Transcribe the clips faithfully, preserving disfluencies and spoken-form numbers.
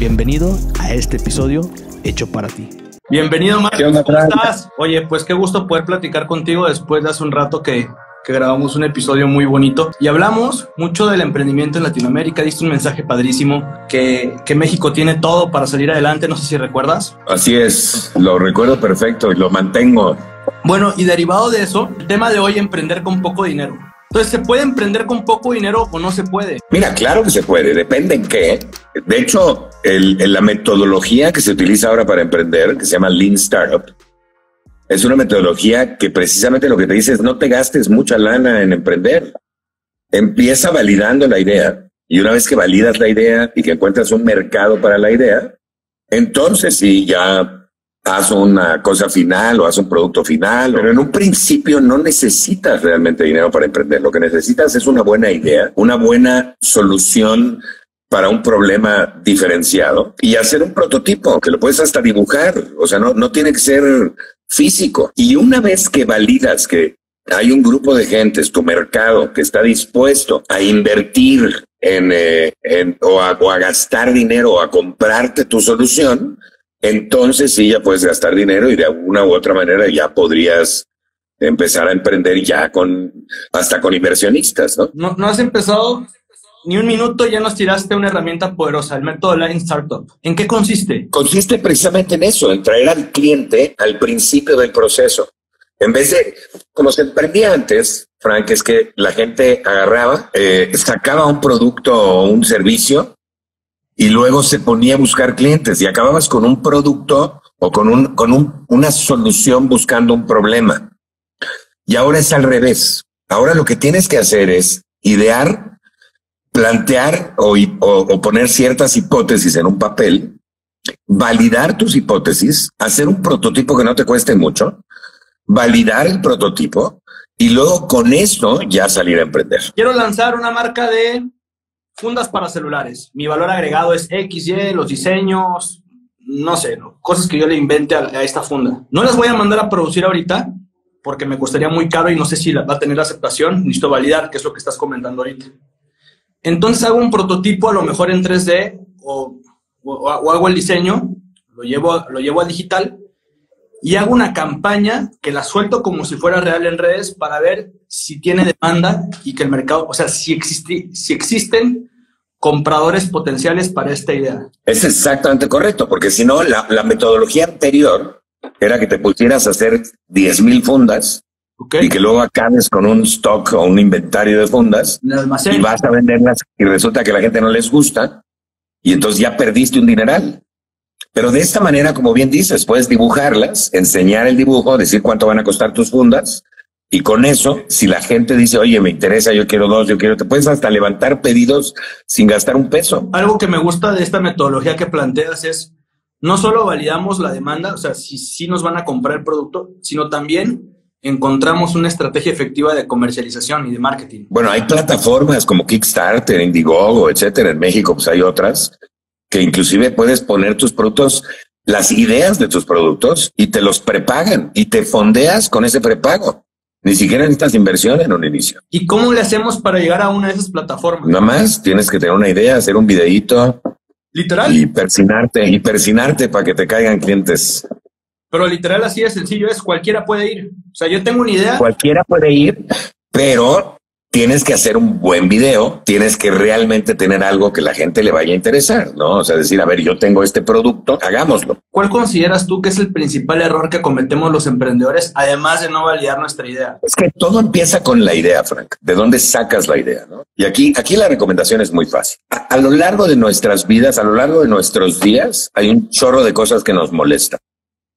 Bienvenido a este episodio hecho para ti. Bienvenido, Marcos. ¿Cómo estás? Oye, pues qué gusto poder platicar contigo después de hace un rato que, que grabamos un episodio muy bonito y hablamos mucho del emprendimiento en Latinoamérica. Diste un mensaje padrísimo que, que México tiene todo para salir adelante. No sé si recuerdas. Así es, lo recuerdo perfecto y lo mantengo. Bueno, y derivado de eso, el tema de hoy, emprender con poco dinero. Entonces, ¿se puede emprender con poco dinero o no se puede? Mira, claro que se puede, depende en qué. De hecho, el, el, la metodología que se utiliza ahora para emprender, que se llama Lean Startup, es una metodología que precisamente lo que te dice es no te gastes mucha lana en emprender. Empieza validando la idea. Y una vez que validas la idea y que encuentras un mercado para la idea, entonces sí ya haz una cosa final o haz un producto final, pero en un principio no necesitas realmente dinero para emprender. Lo que necesitas es una buena idea, una buena solución para un problema diferenciado y hacer un prototipo que lo puedes hasta dibujar. O sea, no, no tiene que ser físico. Y una vez que validas que hay un grupo de gentes, tu mercado, que está dispuesto a invertir en, eh, en o, a, o a gastar dinero o a comprarte tu solución, entonces sí ya puedes gastar dinero y de una u otra manera ya podrías empezar a emprender ya con hasta con inversionistas, ¿no? No, no has empezado ni un minuto y ya nos tiraste una herramienta poderosa, el método Lean Startup. ¿En qué consiste? Consiste precisamente en eso, en traer al cliente al principio del proceso. En vez de, como se emprendía antes, Frank, es que la gente agarraba, eh, sacaba un producto o un servicio y luego se ponía a buscar clientes y acababas con un producto o con, un, con un, una solución buscando un problema. Y ahora es al revés. Ahora lo que tienes que hacer es idear, plantear o, o, o poner ciertas hipótesis en un papel, validar tus hipótesis, hacer un prototipo que no te cueste mucho, validar el prototipo y luego con eso ya salir a emprender. Quiero lanzar una marca de fundas para celulares. Mi valor agregado es X, Y, los diseños, no sé, cosas que yo le invente a, a esta funda. No las voy a mandar a producir ahorita porque me costaría muy caro y no sé si la, va a tener aceptación. Necesito validar, que es lo que estás comentando ahorita. Entonces hago un prototipo a lo mejor en tres D o, o, o hago el diseño, lo llevo, lo llevo a digital y hago una campaña que la suelto como si fuera real en redes para ver si tiene demanda y que el mercado, o sea, si, existi, si existen compradores potenciales para esta idea. Es exactamente correcto, porque si no, la, la metodología anterior era que te pusieras a hacer diez mil fundas, okay, y que luego acabes con un stock o un inventario de fundas y vas a venderlas y resulta que a la gente no les gusta y entonces ya perdiste un dineral. Pero de esta manera, como bien dices, puedes dibujarlas, enseñar el dibujo, decir cuánto van a costar tus fundas. Y con eso, si la gente dice, oye, me interesa, yo quiero dos, yo quiero... Te puedes hasta levantar pedidos sin gastar un peso. Algo que me gusta de esta metodología que planteas es, no solo validamos la demanda, o sea, si, si nos van a comprar el producto, sino también encontramos una estrategia efectiva de comercialización y de marketing. Bueno, hay plataformas como Kickstarter, Indiegogo, etcétera. En México pues hay otras que inclusive puedes poner tus productos, las ideas de tus productos, y te los prepagan y te fondeas con ese prepago. Ni siquiera necesitas inversión en un inicio. ¿Y cómo le hacemos para llegar a una de esas plataformas? Nada más tienes que tener una idea, hacer un videíto. ¿Literal? Y persinarte, y persinarte para que te caigan clientes. Pero literal así de sencillo es, cualquiera puede ir. O sea, yo tengo una idea. Cualquiera puede ir, pero tienes que hacer un buen video, tienes que realmente tener algo que la gente le vaya a interesar, ¿no? O sea, decir, a ver, yo tengo este producto, hagámoslo. ¿Cuál consideras tú que es el principal error que cometemos los emprendedores, además de no validar nuestra idea? Es que todo empieza con la idea, Frank. ¿De dónde sacas la idea, no? Y aquí, aquí la recomendación es muy fácil. A, a lo largo de nuestras vidas, a lo largo de nuestros días, hay un chorro de cosas que nos molestan.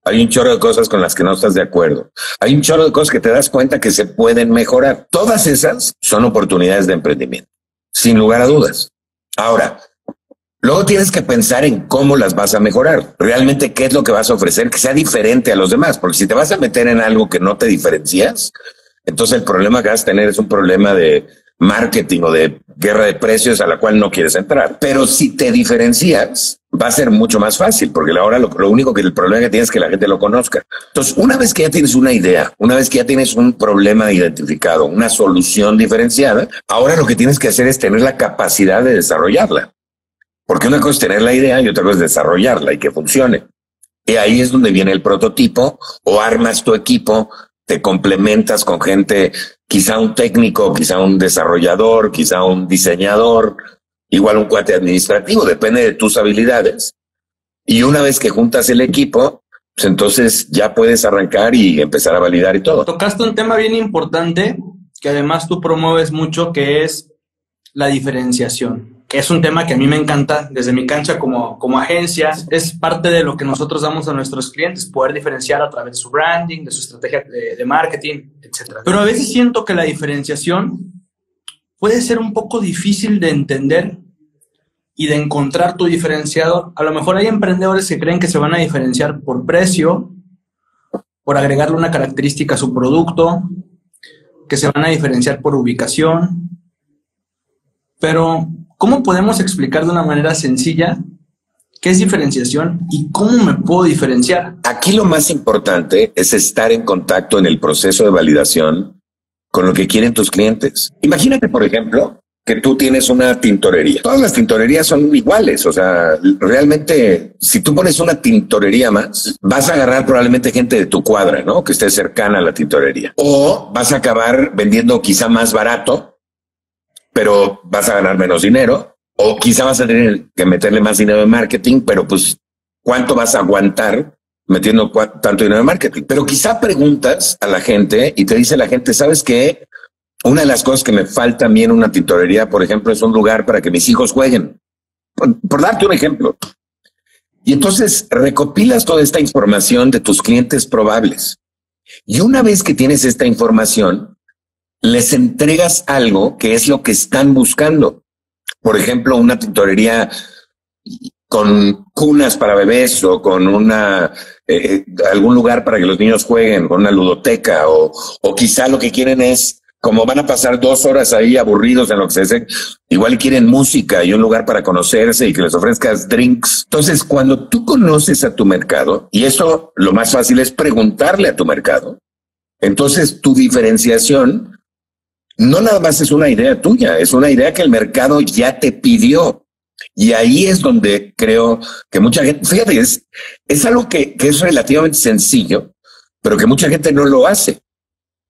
Hay un chorro de cosas con las que no estás de acuerdo. Hay un chorro de cosas que te das cuenta que se pueden mejorar. Todas esas son oportunidades de emprendimiento, sin lugar a dudas. Ahora, luego tienes que pensar en cómo las vas a mejorar. Realmente, ¿qué es lo que vas a ofrecer que sea diferente a los demás? Porque si te vas a meter en algo que no te diferencias, entonces el problema que vas a tener es un problema de marketing o de guerra de precios a la cual no quieres entrar. Pero si te diferencias, va a ser mucho más fácil, porque ahora lo, lo único que el problema que tienes es que la gente lo conozca. Entonces, una vez que ya tienes una idea, una vez que ya tienes un problema identificado, una solución diferenciada, ahora lo que tienes que hacer es tener la capacidad de desarrollarla. Porque una cosa es tener la idea y otra cosa es desarrollarla y que funcione. Y ahí es donde viene el prototipo, o armas tu equipo, te complementas con gente, quizá un técnico, quizá un desarrollador, quizá un diseñador, igual un cuate administrativo, depende de tus habilidades. Y una vez que juntas el equipo, pues entonces ya puedes arrancar y empezar a validar y todo. Tocaste un tema bien importante que además tú promueves mucho, que es la diferenciación. Es un tema que a mí me encanta desde mi cancha como, como agencia. Es parte de lo que nosotros damos a nuestros clientes, poder diferenciar a través de su branding, de su estrategia de, de marketing, etcétera. Pero a veces siento que la diferenciación puede ser un poco difícil de entender y de encontrar tu diferenciador. A lo mejor hay emprendedores que creen que se van a diferenciar por precio, por agregarle una característica a su producto, que se van a diferenciar por ubicación. Pero, ¿cómo podemos explicar de una manera sencilla qué es diferenciación y cómo me puedo diferenciar? Aquí lo más importante es estar en contacto en el proceso de validación con lo que quieren tus clientes. Imagínate, por ejemplo, que tú tienes una tintorería. Todas las tintorerías son iguales. O sea, realmente, si tú pones una tintorería más, vas a agarrar probablemente gente de tu cuadra, ¿no? Que esté cercana a la tintorería. O vas a acabar vendiendo quizá más barato, pero vas a ganar menos dinero. O quizá vas a tener que meterle más dinero de marketing, pero pues, ¿cuánto vas a aguantar metiendo tanto dinero de marketing? Pero quizá preguntas a la gente y te dice la gente, ¿sabes qué? Una de las cosas que me falta a mí en una tintorería, por ejemplo, es un lugar para que mis hijos jueguen. Por, por darte un ejemplo. Y entonces recopilas toda esta información de tus clientes probables. Y una vez que tienes esta información, les entregas algo que es lo que están buscando. Por ejemplo, una tintorería con cunas para bebés o con una eh, algún lugar para que los niños jueguen, con una ludoteca o, o quizá lo que quieren es, como van a pasar dos horas ahí aburridos en lo que se hace, igual quieren música y un lugar para conocerse y que les ofrezcas drinks. Entonces, cuando tú conoces a tu mercado, y eso lo más fácil es preguntarle a tu mercado, entonces tu diferenciación no nada más es una idea tuya, es una idea que el mercado ya te pidió. Y ahí es donde creo que mucha gente, fíjate, es, es algo que, que es relativamente sencillo, pero que mucha gente no lo hace.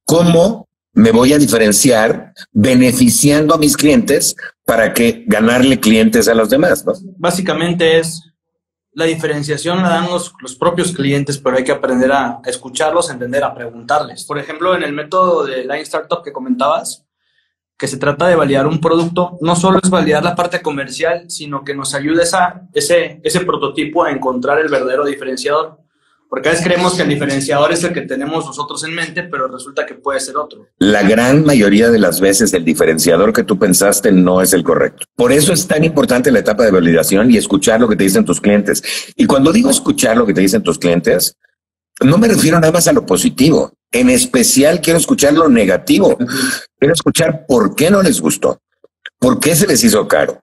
¿Cómo me voy a diferenciar beneficiando a mis clientes para que ganarle clientes a los demás, ¿no? Básicamente es la diferenciación la dan los, los propios clientes, pero hay que aprender a escucharlos, entender, a preguntarles. Por ejemplo, en el método de Lean Startup que comentabas, que se trata de validar un producto, no solo es validar la parte comercial, sino que nos ayude esa, ese, ese prototipo a encontrar el verdadero diferenciador. Porque a veces creemos que el diferenciador es el que tenemos nosotros en mente, pero resulta que puede ser otro. La gran mayoría de las veces el diferenciador que tú pensaste no es el correcto. Por eso es tan importante la etapa de validación y escuchar lo que te dicen tus clientes. Y cuando digo escuchar lo que te dicen tus clientes, no me refiero nada más a lo positivo. En especial quiero escuchar lo negativo. Quiero escuchar por qué no les gustó, por qué se les hizo caro,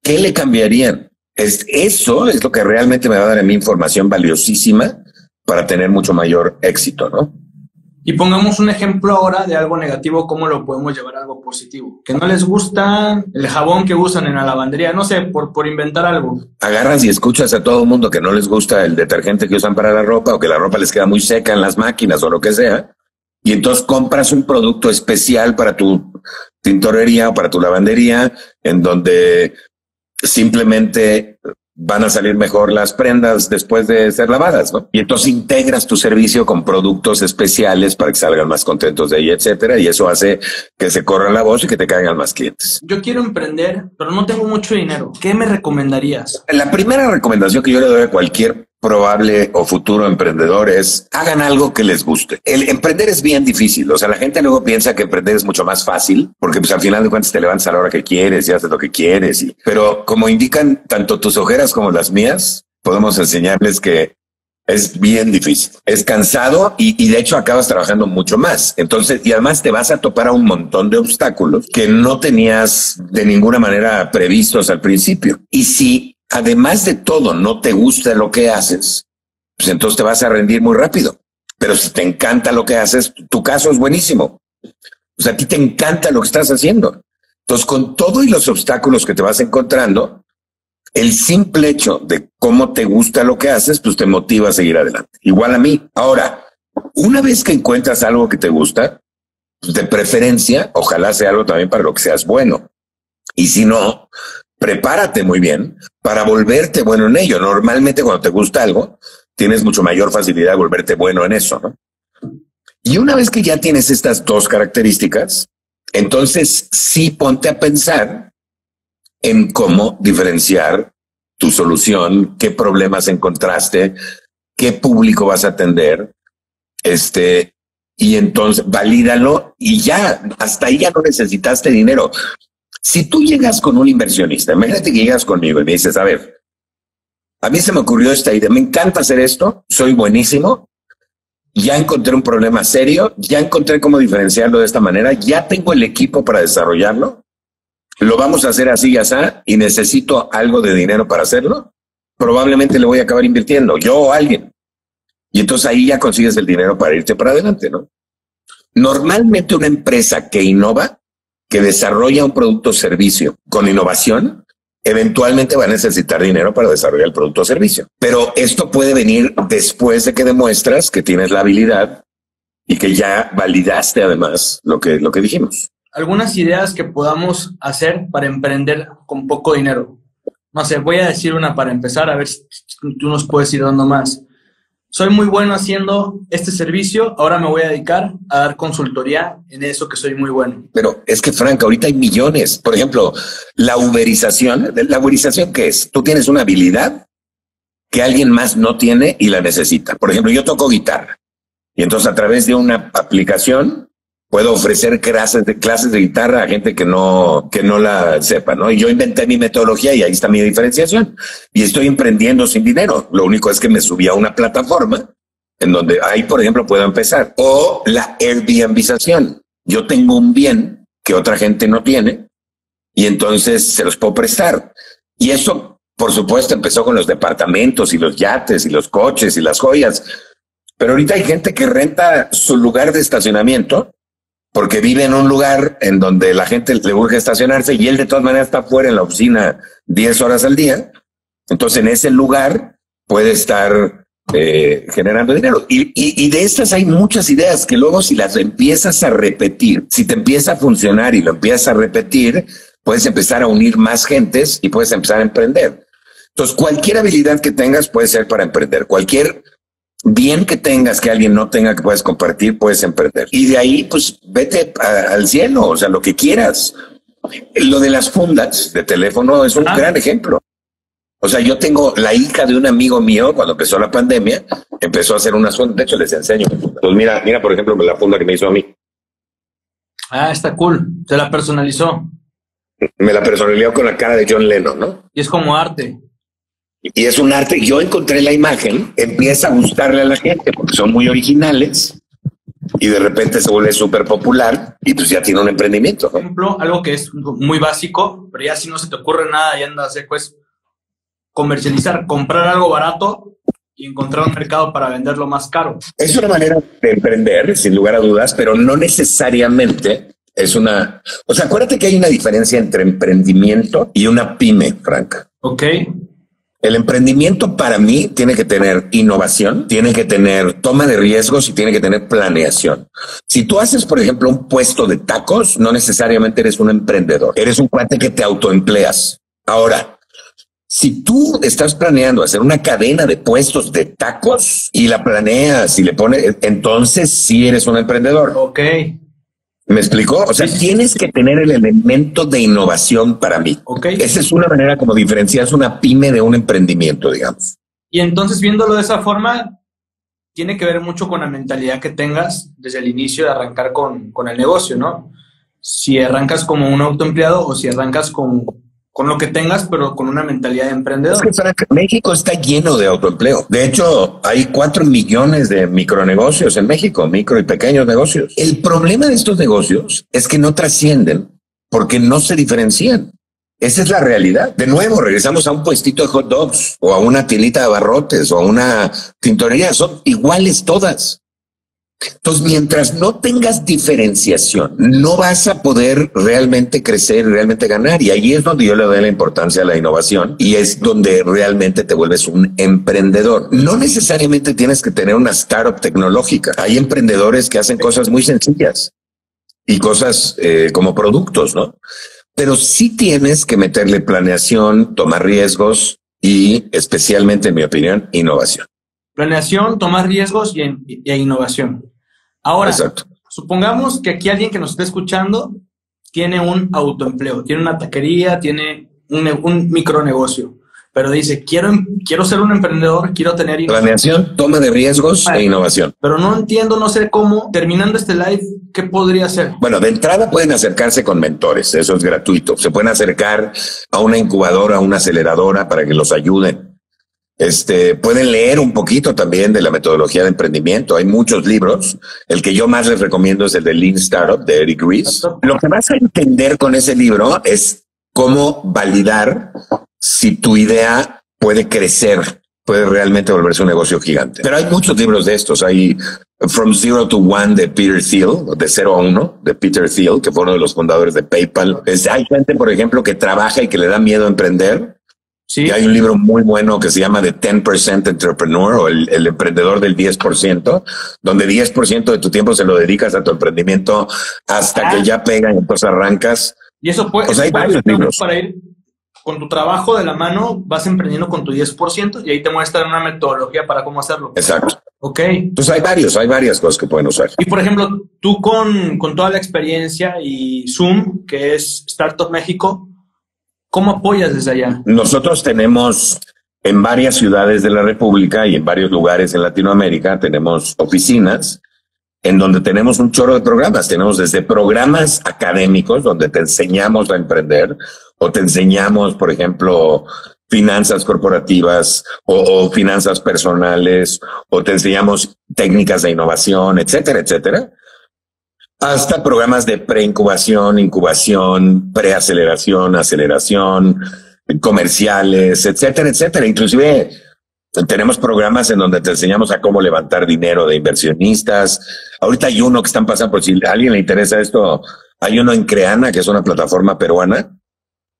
qué le cambiarían. Es, eso es lo que realmente me va a dar a mí información valiosísima para tener mucho mayor éxito, ¿no? Y pongamos un ejemplo ahora de algo negativo, ¿cómo lo podemos llevar a algo positivo? Que no les gusta el jabón que usan en la lavandería, no sé, por, por inventar algo. Agarras y escuchas a todo el mundo que no les gusta el detergente que usan para la ropa o que la ropa les queda muy seca en las máquinas o lo que sea, y entonces compras un producto especial para tu tintorería o para tu lavandería en donde simplemente van a salir mejor las prendas después de ser lavadas, ¿no? Y entonces integras tu servicio con productos especiales para que salgan más contentos de ahí, etcétera. Y eso hace que se corra la voz y que te caigan más clientes. Yo quiero emprender, pero no tengo mucho dinero. ¿Qué me recomendarías? La primera recomendación que yo le doy a cualquier probable o futuro emprendedor es hagan algo que les guste. El emprender es bien difícil. O sea, la gente luego piensa que emprender es mucho más fácil porque pues al final de cuentas te levantas a la hora que quieres y haces lo que quieres. Y, pero como indican tanto tus ojeras como las mías, podemos enseñarles que es bien difícil. Es cansado y, y de hecho acabas trabajando mucho más. Entonces, y además te vas a topar a un montón de obstáculos que no tenías de ninguna manera previstos al principio. Y si además de todo no te gusta lo que haces, pues entonces te vas a rendir muy rápido. Pero si te encanta lo que haces, tu caso es buenísimo. O sea, a ti te encanta lo que estás haciendo. Entonces, con todo y los obstáculos que te vas encontrando, el simple hecho de cómo te gusta lo que haces, pues te motiva a seguir adelante. Igual a mí. Ahora, una vez que encuentras algo que te gusta, pues de preferencia, ojalá sea algo también para lo que seas bueno. Y si no, prepárate muy bien para volverte bueno en ello. Normalmente cuando te gusta algo, tienes mucho mayor facilidad de volverte bueno en eso, ¿no? Y una vez que ya tienes estas dos características, entonces sí ponte a pensar en cómo diferenciar tu solución, qué problemas encontraste, qué público vas a atender, este, y entonces valídalo y ya, hasta ahí ya no necesitaste dinero. Si tú llegas con un inversionista, imagínate que llegas conmigo y me dices, a ver, a mí se me ocurrió esta idea, me encanta hacer esto, soy buenísimo, ya encontré un problema serio, ya encontré cómo diferenciarlo de esta manera, ya tengo el equipo para desarrollarlo, lo vamos a hacer así y así, y necesito algo de dinero para hacerlo, probablemente le voy a acabar invirtiendo, yo o alguien. Y entonces ahí ya consigues el dinero para irte para adelante, ¿no? Normalmente una empresa que innova, que desarrolla un producto o servicio con innovación, eventualmente va a necesitar dinero para desarrollar el producto o servicio. Pero esto puede venir después de que demuestras que tienes la habilidad y que ya validaste además lo que, lo que dijimos. Algunas ideas que podamos hacer para emprender con poco dinero. No sé, voy a decir una para empezar, a ver si tú nos puedes ir dando más. Soy muy bueno haciendo este servicio, ahora me voy a dedicar a dar consultoría en eso que soy muy bueno. Pero es que, Frank, ahorita hay millones. Por ejemplo, la uberización. ¿La uberización qué es? Tú tienes una habilidad que alguien más no tiene y la necesita. Por ejemplo, yo toco guitarra. Y entonces a través de una aplicación puedo ofrecer clases de, clases de guitarra a gente que no, que no la sepa, ¿no? Y yo inventé mi metodología y ahí está mi diferenciación. Y estoy emprendiendo sin dinero. Lo único es que me subí a una plataforma en donde ahí, por ejemplo, puedo empezar. O la Airbnb-ización. Yo tengo un bien que otra gente no tiene y entonces se los puedo prestar. Y eso, por supuesto, empezó con los departamentos y los yates y los coches y las joyas. Pero ahorita hay gente que renta su lugar de estacionamiento porque vive en un lugar en donde la gente le urge estacionarse y él de todas maneras está fuera en la oficina diez horas al día. Entonces en ese lugar puede estar eh, generando dinero. Y, y, y de estas hay muchas ideas que luego si las empiezas a repetir, si te empieza a funcionar y lo empiezas a repetir, puedes empezar a unir más gentes y puedes empezar a emprender. Entonces cualquier habilidad que tengas puede ser para emprender. Cualquier bien que tengas que alguien no tenga que puedes compartir, puedes emprender. Y de ahí, pues, vete a, al cielo, o sea, lo que quieras. Lo de las fundas de teléfono es un ah. gran ejemplo. O sea, yo tengo la hija de un amigo mío, cuando empezó la pandemia, empezó a hacer unas fundas. De hecho, les enseño. Pues mira, mira, por ejemplo, la funda que me hizo a mí. Ah, está cool. Se la personalizó. Me la personalizó con la cara de John Lennon, ¿no? Y es como arte. Y es un arte, yo encontré la imagen, empieza a gustarle a la gente porque son muy originales y de repente se vuelve súper popular y pues ya tiene un emprendimiento. Por ejemplo, algo que es muy básico, pero ya si no se te ocurre nada y andas seco es comercializar, comprar algo barato y encontrar un mercado para venderlo más caro. Es una manera de emprender, sin lugar a dudas, pero no necesariamente es una... O sea, acuérdate que hay una diferencia entre emprendimiento y una pyme, Frank. Ok. El emprendimiento para mí tiene que tener innovación, tiene que tener toma de riesgos y tiene que tener planeación. Si tú haces, por ejemplo, un puesto de tacos, no necesariamente eres un emprendedor. Eres un cuate que te autoempleas. Ahora, si tú estás planeando hacer una cadena de puestos de tacos y la planeas y le pones, entonces sí eres un emprendedor. Ok. ¿Me explicó? O sea, tienes que tener el elemento de innovación para mí. Okay. Esa es una manera como diferenciar una pyme de un emprendimiento, digamos. Y entonces, viéndolo de esa forma, tiene que ver mucho con la mentalidad que tengas desde el inicio de arrancar con, con el negocio, ¿no? Si arrancas como un autoempleado o si arrancas con, con lo que tengas, pero con una mentalidad de emprendedor. Es que México está lleno de autoempleo. De hecho, hay cuatro millones de micronegocios en México, micro y pequeños negocios. El problema de estos negocios es que no trascienden porque no se diferencian. Esa es la realidad. De nuevo, regresamos a un puestito de hot dogs o a una tiendita de abarrotes o a una tintorería. Son iguales todas. Entonces, mientras no tengas diferenciación, no vas a poder realmente crecer, realmente ganar. Y ahí es donde yo le doy la importancia a la innovación y es donde realmente te vuelves un emprendedor. No necesariamente tienes que tener una startup tecnológica. Hay emprendedores que hacen cosas muy sencillas y cosas eh, como productos, ¿no? Pero sí tienes que meterle planeación, tomar riesgos y, especialmente, en mi opinión, innovación. Planeación, tomar riesgos y, en, y e innovación. Ahora, exacto, supongamos que aquí alguien que nos esté escuchando tiene un autoempleo, tiene una taquería, tiene un, un micronegocio, pero dice, quiero, quiero ser un emprendedor, quiero tener innovación. Planeación, toma de riesgos vale. e innovación. Pero no entiendo, no sé cómo, terminando este live, ¿qué podría hacer? Bueno, de entrada pueden acercarse con mentores, eso es gratuito. Se pueden acercar a una incubadora, a una aceleradora para que los ayuden. Este, pueden leer un poquito también de la metodología de emprendimiento. Hay muchos libros. El que yo más les recomiendo es el de Lean Startup de Eric Ries. Lo que vas a entender con ese libro es cómo validar si tu idea puede crecer, puede realmente volverse un negocio gigante. Pero hay muchos libros de estos. Hay From Zero to One de Peter Thiel, de cero a uno, de Peter Thiel, que fue uno de los fundadores de PayPal. Es, hay gente, por ejemplo, que trabaja y que le da miedo a emprender. Sí. Y hay un libro muy bueno que se llama The ten percent Entrepreneur, o el, el emprendedor del diez por ciento, donde diez por ciento de tu tiempo se lo dedicas a tu emprendimiento hasta ah. que ya pega y entonces arrancas. Y eso puede, o sea, hay varios libros. Para ir con tu trabajo de la mano, vas emprendiendo con tu diez por ciento y ahí te muestran una metodología para cómo hacerlo. Exacto. Ok. Entonces hay varios, hay varias cosas que pueden usar. Y por ejemplo, tú con, con toda la experiencia y Zoom, que es Startup México, ¿cómo apoyas desde allá? Nosotros tenemos en varias ciudades de la República y en varios lugares en Latinoamérica, tenemos oficinas en donde tenemos un chorro de programas. Tenemos desde programas académicos donde te enseñamos a emprender o te enseñamos, por ejemplo, finanzas corporativas o, o finanzas personales o te enseñamos técnicas de innovación, etcétera, etcétera. Hasta programas de preincubación, incubación, preaceleración, aceleración, comerciales, etcétera, etcétera. Inclusive tenemos programas en donde te enseñamos a cómo levantar dinero de inversionistas. Ahorita hay uno que están pasando, por si a alguien le interesa esto, hay uno en Creana, que es una plataforma peruana.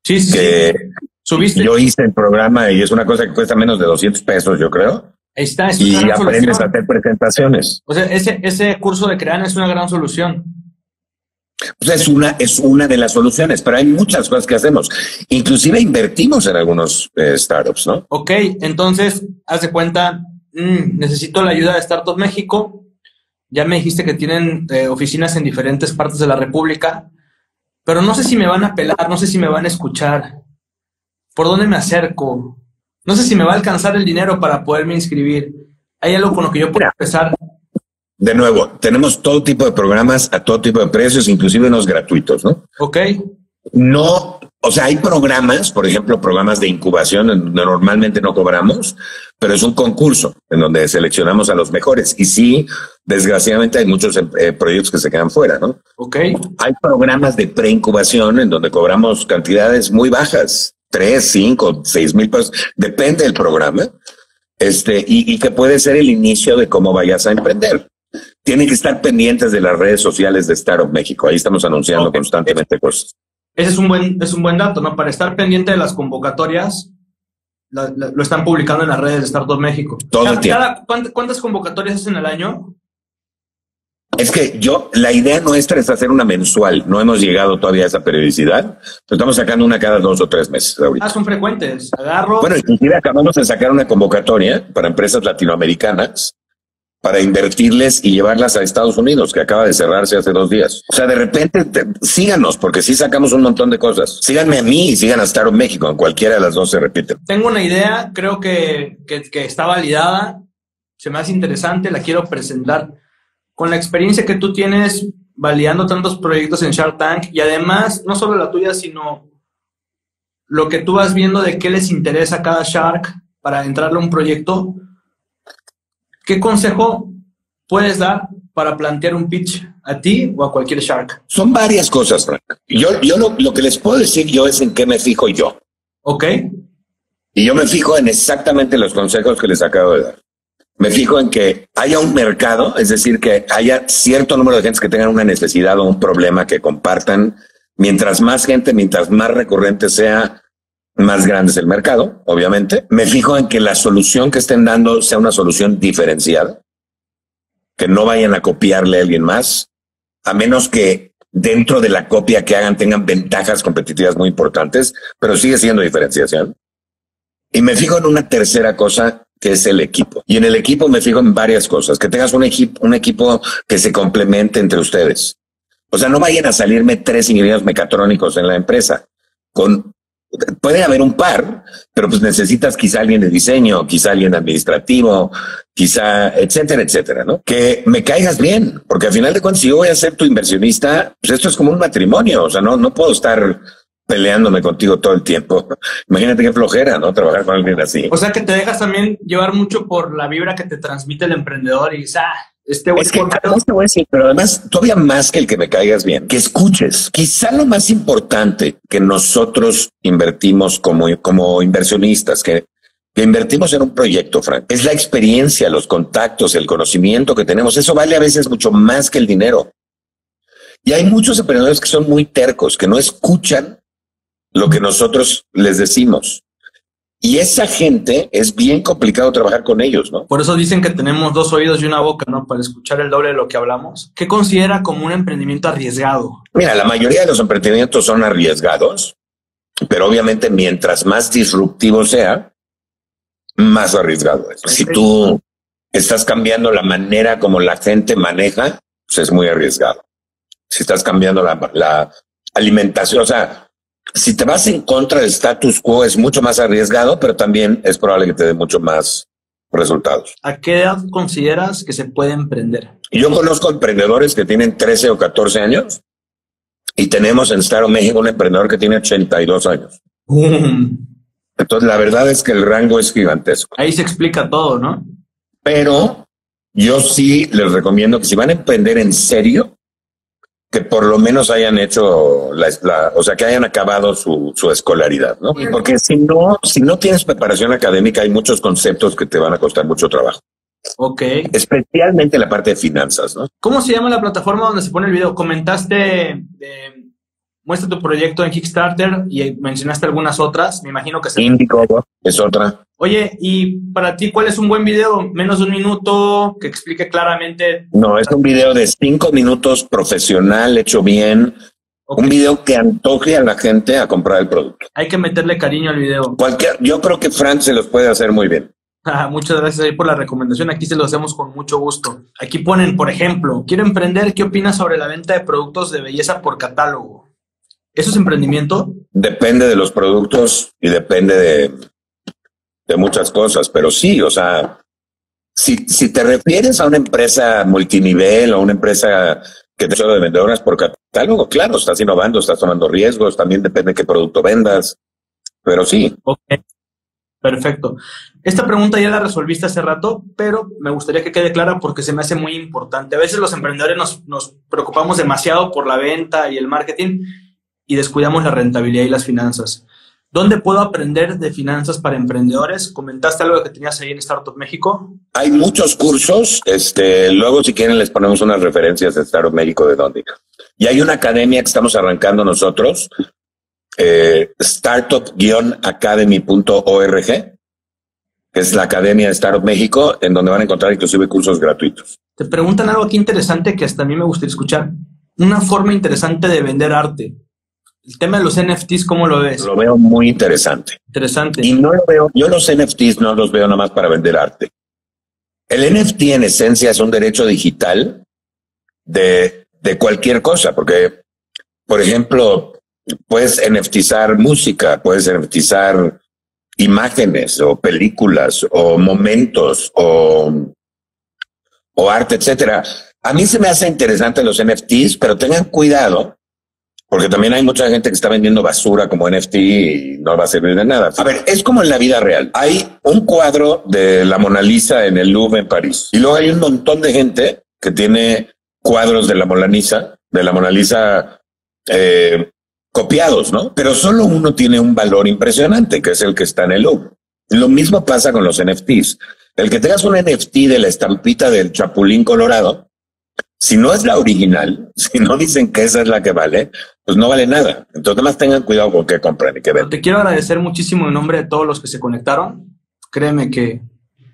Sí, sí. Que subiste. Yo hice el programa y es una cosa que cuesta menos de doscientos pesos, yo creo. Está, es y aprendes solución. A hacer presentaciones. O sea, ese, ese curso de Creana es una gran solución. Pues es una, es una de las soluciones, pero hay muchas cosas que hacemos. Inclusive invertimos en algunos eh, startups, ¿no? Ok, entonces, haz de cuenta, mmm, necesito la ayuda de Startup México. Ya me dijiste que tienen eh, oficinas en diferentes partes de la República, pero no sé si me van a pelar, no sé si me van a escuchar. ¿Por dónde me acerco? No sé si me va a alcanzar el dinero para poderme inscribir. ¿Hay algo con lo que yo pueda empezar? De nuevo, tenemos todo tipo de programas a todo tipo de precios, inclusive unos gratuitos, ¿no? Ok. No, o sea, hay programas, por ejemplo, programas de incubación, en donde normalmente no cobramos, pero es un concurso en donde seleccionamos a los mejores. Y sí, desgraciadamente hay muchos eh, proyectos que se quedan fuera, ¿no? Ok. Hay programas de preincubación en donde cobramos cantidades muy bajas. tres, cinco, seis mil pesos, depende del programa, este, y, y que puede ser el inicio de cómo vayas a emprender. Tienen que estar pendientes de las redes sociales de Startup México, ahí estamos anunciando okay. constantemente cosas. Ese es un buen, es un buen dato, ¿no? Para estar pendiente de las convocatorias, la, la, lo están publicando en las redes de Startup México. Todo el tiempo. ¿Cuántas convocatorias hacen al año? Es que yo, la idea nuestra es hacer una mensual. No hemos llegado todavía a esa periodicidad. Estamos sacando una cada dos o tres meses ahorita. Ah, son frecuentes. Agarro. Bueno, inclusive acabamos de sacar una convocatoria para empresas latinoamericanas para invertirles y llevarlas a Estados Unidos, que acaba de cerrarse hace dos días. O sea, de repente, te, síganos, porque sí sacamos un montón de cosas. Síganme a mí y sigan a Startup México. En cualquiera de las dos se repite. Tengo una idea, creo que, que, que está validada. Se me hace interesante, la quiero presentar. Con la experiencia que tú tienes validando tantos proyectos en Shark Tank y además, no solo la tuya, sino lo que tú vas viendo de qué les interesa a cada Shark para entrarle a un proyecto, ¿qué consejo puedes dar para plantear un pitch a ti o a cualquier Shark? Son varias cosas, Frank. Yo, yo lo, lo que les puedo decir yo es en qué me fijo yo. Ok. Y yo me fijo en exactamente los consejos que les acabo de dar. me fijo en que haya un mercado, es decir, que haya cierto número de gente que tengan una necesidad o un problema que compartan. Mientras más gente, mientras más recurrente sea, más grande es el mercado, obviamente. Me fijo en que la solución que estén dando sea una solución diferenciada, que no vayan a copiarle a alguien más, a menos que dentro de la copia que hagan tengan ventajas competitivas muy importantes, pero sigue siendo diferenciación. Y me fijo en una tercera cosa, que es el equipo. Y en el equipo me fijo en varias cosas. Que tengas un, equi- un equipo que se complemente entre ustedes. O sea, no vayan a salirme tres ingenieros mecatrónicos en la empresa. Con, puede haber un par, pero pues necesitas quizá alguien de diseño, quizá alguien administrativo, quizá etcétera, etcétera, ¿no? Que me caigas bien, porque al final de cuentas, si yo voy a ser tu inversionista, pues esto es como un matrimonio. O sea, no, no puedo estar peleándome contigo todo el tiempo. Imagínate qué flojera, ¿no? Trabajar con alguien así. O sea, que te dejas también llevar mucho por la vibra que te transmite el emprendedor y dices, ah, este güey es que te voy a decir, pero además, todavía más que el que me caigas bien, que escuches. Quizá lo más importante que nosotros invertimos como, como inversionistas, que, que invertimos en un proyecto, Frank, es la experiencia, los contactos, el conocimiento que tenemos. Eso vale a veces mucho más que el dinero. Y hay muchos emprendedores que son muy tercos, que no escuchan lo que nosotros les decimos. Y esa gente es bien complicado trabajar con ellos, ¿no? Por eso dicen que tenemos dos oídos y una boca, ¿no? Para escuchar el doble de lo que hablamos. ¿Qué considera como un emprendimiento arriesgado? Mira, la mayoría de los emprendimientos son arriesgados, pero obviamente mientras más disruptivo sea, más arriesgado es. Si tú estás cambiando la manera como la gente maneja, pues es muy arriesgado. Si estás cambiando la, la alimentación, o sea, si te vas en contra del status quo es mucho más arriesgado, pero también es probable que te dé mucho más resultados. ¿A qué edad consideras que se puede emprender? Yo conozco emprendedores que tienen trece o catorce años y tenemos en Startup México un emprendedor que tiene ochenta y dos años. Entonces, la verdad es que el rango es gigantesco. Ahí se explica todo, ¿no? Pero yo sí les recomiendo que si van a emprender en serio, que por lo menos hayan hecho, la, la, o sea, que hayan acabado su, su escolaridad, ¿no? Porque si no, si no tienes preparación académica, hay muchos conceptos que te van a costar mucho trabajo. Ok. Especialmente la parte de finanzas, ¿no? ¿Cómo se llama la plataforma donde se pone el video? Comentaste, eh, muestra tu proyecto en Kickstarter y mencionaste algunas otras, me imagino que se... Indiegogo es otra. Oye, y para ti, ¿cuál es un buen video? Menos de un minuto, que explique claramente. No, es un video de cinco minutos profesional, hecho bien. Okay. Un video que antoje a la gente a comprar el producto. Hay que meterle cariño al video. Cualquier, yo creo que Fran se los puede hacer muy bien. Ah, muchas gracias ahí por la recomendación. Aquí se lo hacemos con mucho gusto. Aquí ponen, por ejemplo, quiero emprender. ¿Qué opinas sobre la venta de productos de belleza por catálogo? ¿Eso es emprendimiento? Depende de los productos y depende de... de muchas cosas, pero sí, o sea, si, si te refieres a una empresa multinivel o una empresa que te solo de vendedoras por catálogo, claro, estás innovando, estás tomando riesgos, también depende de qué producto vendas, pero sí. Ok, perfecto. Esta pregunta ya la resolviste hace rato, pero me gustaría que quede clara porque se me hace muy importante. A veces los emprendedores nos, nos preocupamos demasiado por la venta y el marketing y descuidamos la rentabilidad y las finanzas. ¿Dónde puedo aprender de finanzas para emprendedores? Comentaste algo que tenías ahí en Startup México. Hay muchos cursos. Este, luego, si quieren, les ponemos unas referencias de Startup México de dónde. Y hay una academia que estamos arrancando nosotros, eh, startup guion academy punto org, que es la academia de Startup México, en donde van a encontrar inclusive cursos gratuitos. Te preguntan algo aquí interesante que hasta a mí me gustaría escuchar. Una forma interesante de vender arte. El tema de los N F Ts, ¿cómo lo ves? Lo veo muy interesante. Interesante. Y no lo veo, yo los N F Ts no los veo nada más para vender arte. El N F T en esencia es un derecho digital de, de cualquier cosa, porque, por ejemplo, puedes N F Tizar música, puedes N F Tizar imágenes o películas o momentos o, o arte, etcétera. A mí se me hace interesante los N F Ts, pero tengan cuidado. Porque también hay mucha gente que está vendiendo basura como N F T y no va a servir de nada. A ver, es como en la vida real. Hay un cuadro de la Mona Lisa en el Louvre en París. Y luego hay un montón de gente que tiene cuadros de la Mona Lisa, de la Mona Lisa eh, copiados, ¿no? Pero solo uno tiene un valor impresionante, que es el que está en el Louvre. Lo mismo pasa con los N F Ts. El que tengas un N F T de la estampita del Chapulín Colorado, si no es la original, si no dicen que esa es la que vale, pues no vale nada. Entonces, más tengan cuidado con qué compran y qué venden. Te quiero agradecer muchísimo en nombre de todos los que se conectaron. Créeme que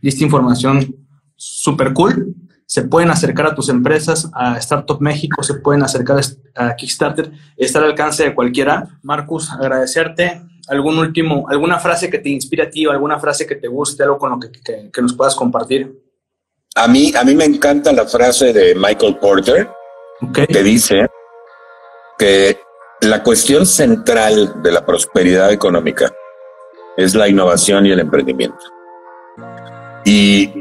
esta información súper cool. Se pueden acercar a tus empresas, a Startup México, se pueden acercar a Kickstarter. Está al alcance de cualquiera. Marcus, agradecerte. Algún último, alguna frase que te inspire a ti o alguna frase que te guste, algo con lo que, que, que nos puedas compartir. A mí, a mí me encanta la frase de Michael Porter, okay, que dice que la cuestión central de la prosperidad económica es la innovación y el emprendimiento. Y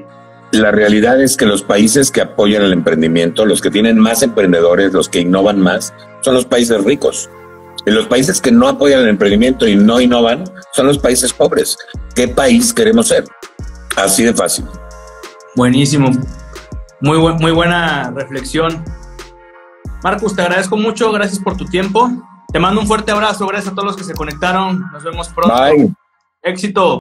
la realidad es que los países que apoyan el emprendimiento, los que tienen más emprendedores, los que innovan más, son los países ricos. Y los países que no apoyan el emprendimiento y no innovan son los países pobres. ¿Qué país queremos ser? Así de fácil. Buenísimo. Muy, bu muy buena reflexión. Marcus, te agradezco mucho. Gracias por tu tiempo. Te mando un fuerte abrazo. Gracias a todos los que se conectaron. Nos vemos pronto. Bye. Éxito.